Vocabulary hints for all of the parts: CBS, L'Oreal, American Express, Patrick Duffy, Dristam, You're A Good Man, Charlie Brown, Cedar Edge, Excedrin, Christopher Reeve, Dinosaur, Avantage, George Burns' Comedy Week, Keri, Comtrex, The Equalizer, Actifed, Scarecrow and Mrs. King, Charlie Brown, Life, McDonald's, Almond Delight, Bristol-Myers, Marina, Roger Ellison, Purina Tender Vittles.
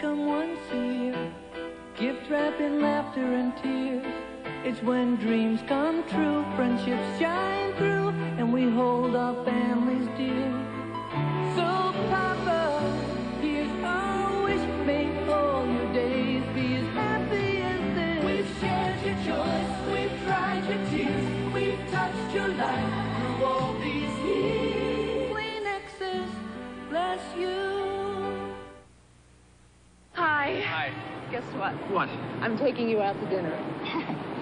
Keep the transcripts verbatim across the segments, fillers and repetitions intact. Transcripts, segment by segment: come once a year, gift wrapped in laughter and tears. It's when dreams come true, friendships shine through, and we hold our families dear. So Papa, here's our wish, make all your days be as happy as this. We've shared your joys, we've cried your tears, we've touched your life through all these years. Queen X's, bless you. Hi. Hi. Guess what? What? I'm taking you out to dinner.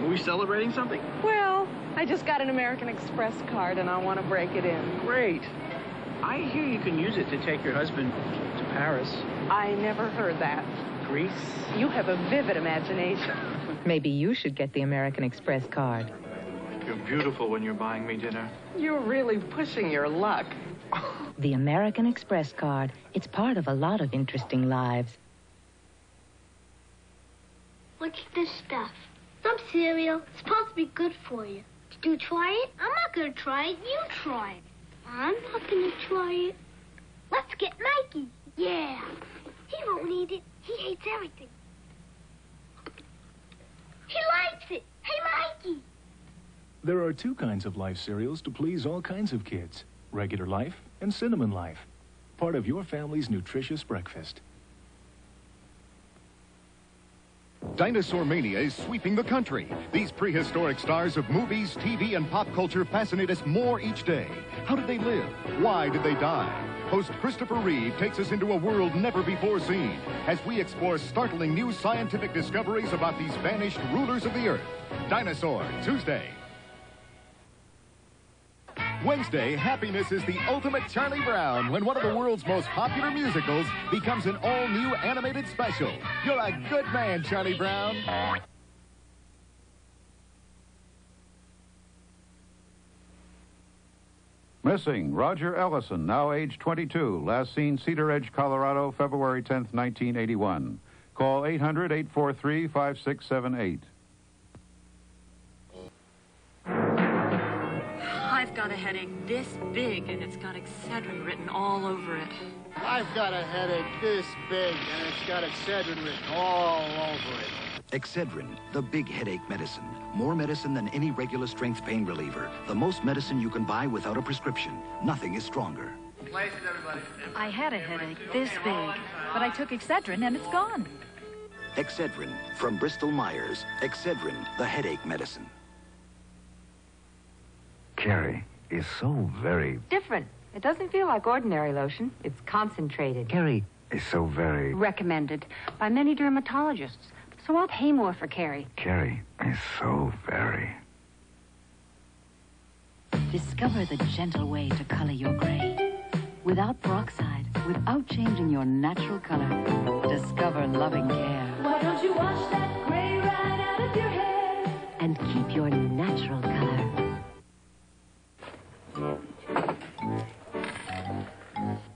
Are we celebrating something? Well, I just got an American Express card and I want to break it in. Great. I hear you can use it to take your husband to Paris. I never heard that. Greece? You have a vivid imagination. Maybe you should get the American Express card. You're beautiful when you're buying me dinner. You're really pushing your luck. The American Express card. It's part of a lot of interesting lives. What's this stuff? Some cereal. It's supposed to be good for you. Did you try it? I'm not going to try it. You try it. I'm not going to try it. Let's get Mikey. Yeah. He won't eat it. He hates everything. He likes it. Hey, Mikey. There are two kinds of Life cereals to please all kinds of kids. Regular Life and Cinnamon Life. Part of your family's nutritious breakfast. Dinosaur mania is sweeping the country. These prehistoric stars of movies, T V, and pop culture fascinate us more each day. How did they live? Why did they die? Host Christopher Reeve takes us into a world never before seen as we explore startling new scientific discoveries about these vanished rulers of the earth. Dinosaur, Tuesday. Wednesday, happiness is the ultimate Charlie Brown when one of the world's most popular musicals becomes an all-new animated special. You're a good man, Charlie Brown. Missing, Roger Ellison, now age twenty-two, last seen Cedar Edge, Colorado, February tenth, nineteen eighty-one. Call eight hundred, eight four three, five six seven eight. I've got a headache this big, and it's got Excedrin written all over it. I've got a headache this big, and it's got Excedrin written all over it. Excedrin, the big headache medicine. More medicine than any regular strength pain reliever. The most medicine you can buy without a prescription. Nothing is stronger. Places, everybody. I had a headache this big, but I took Excedrin, and it's gone. Excedrin, from Bristol-Myers. Excedrin, the headache medicine. Keri is so very... different. It doesn't feel like ordinary lotion. It's concentrated. Keri is so very... recommended by many dermatologists. So I'll pay more for Keri. Keri is so very... Discover the gentle way to color your gray. Without peroxide, without changing your natural color. Discover loving care. Why don't you wash that gray right out of your hair? And keep your natural color.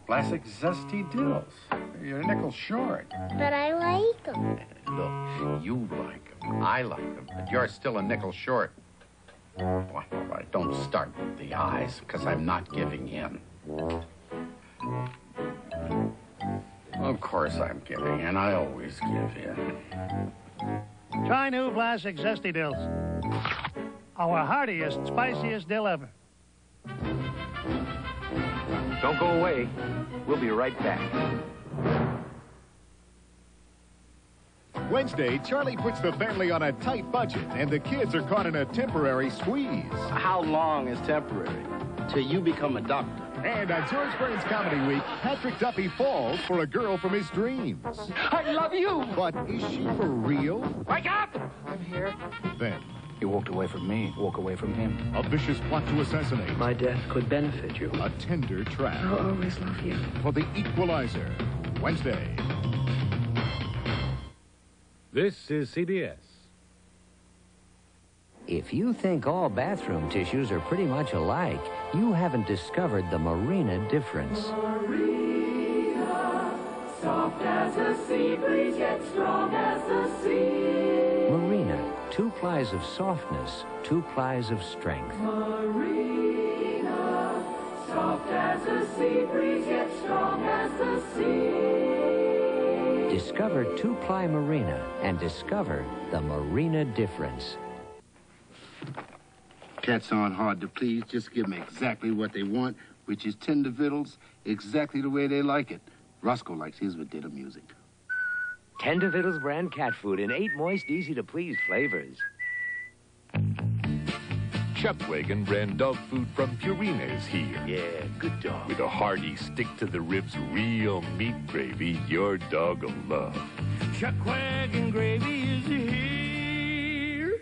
Classic zesty diddles. You're a nickel short. But I like them. Look, you like them. I like them. But you're still a nickel short. Boy, boy, don't start with the eyes, because I'm not giving in. Of course I'm giving in. I always give in. Try new classic zesty dills. Our heartiest, spiciest dill ever. Don't go away. We'll be right back. Wednesday, Charlie puts the family on a tight budget, and the kids are caught in a temporary squeeze. How long is temporary? Till you become a doctor. And on George Burns' Comedy Week, Patrick Duffy falls for a girl from his dreams. I love you! But is she for real? Wake up! I'm here. Then... you walked away from me, walk away from him. A vicious plot to assassinate. My death could benefit you. A tender trap. I'll always love you. For The Equalizer, Wednesday. This is C B S. If you think all bathroom tissues are pretty much alike, you haven't discovered the Marina difference. Marina, soft as a sea breeze, yet strong as the sea. Marina, two plies of softness, two plies of strength. Marina, soft as a sea breeze, yet strong as the sea. Discover two-ply Marina and discover the Marina difference. Cats aren't hard to please. Just give them exactly what they want, which is tender vittles, exactly the way they like it. Roscoe likes his with dinner music. Tender Vittles brand cat food in eight moist, easy-to-please flavors. Chuck Wagon brand dog food from Purina is here. Yeah, good dog. With a hearty stick-to-the-ribs real meat gravy your dog will love. Chuck Wagon gravy is here.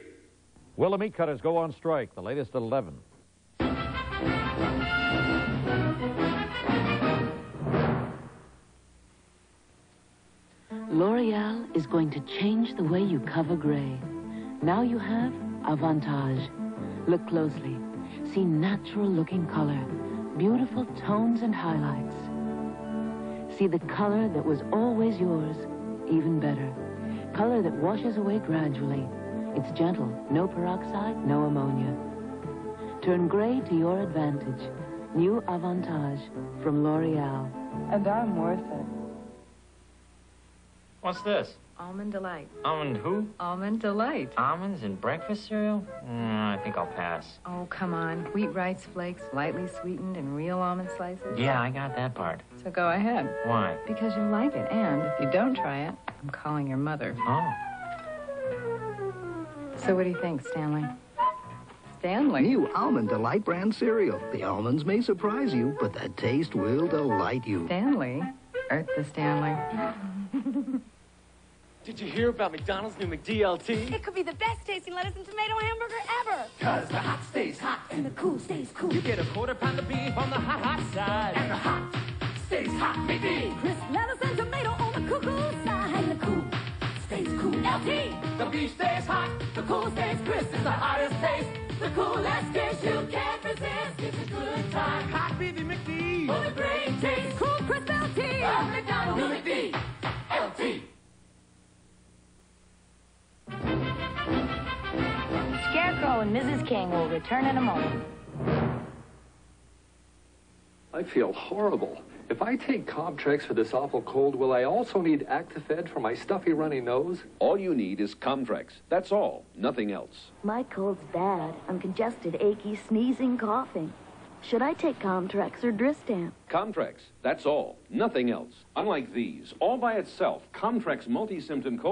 Will the meat cutters go on strike? The latest at eleven. L'Oreal is going to change the way you cover gray. Now you have Avantage. Look closely. See natural-looking color, beautiful tones and highlights. See the color that was always yours, even better. Color that washes away gradually. It's gentle, no peroxide, no ammonia. Turn gray to your advantage. New Avantage from L'Oreal. And I'm worth it. What's this? Almond Delight. Almond who? Almond Delight. Almonds in breakfast cereal? Mm, I think I'll pass. Oh, come on. Wheat rice flakes, lightly sweetened, and real almond slices. Yeah, I got that part. So go ahead. Why? Because you like it, and if you don't try it, I'm calling your mother. Oh. So what do you think, Stanley? Stanley? New Almond Delight brand cereal. The almonds may surprise you, but the taste will delight you. Stanley? Earth to Stanley. Did you hear about McDonald's new McD L T? It could be the best tasting lettuce and tomato hamburger ever. Cause the hot stays hot and the cool stays cool. You get a quarter pound of beef on the hot, hot side. And the hot stays hot, McD. Crisp lettuce and tomato on the cool, cool side. And the cool stays cool, L T. The beef stays hot, the cool stays crisp. It's the hottest taste, the coolest dish you can't resist. It's a good time. Hot baby McD. For the great taste. Cool crisp L T. Love McDonald's new McD L T. Scarecrow and Missus King will return in a moment. I feel horrible. If I take Comtrex for this awful cold, will I also need Actifed for my stuffy runny nose? All you need is Comtrex. That's all. Nothing else. My cold's bad. I'm congested, achy, sneezing, coughing. Should I take Comtrex or Dristam? Comtrex. That's all. Nothing else. Unlike these, all by itself, Comtrex multi-symptom cold.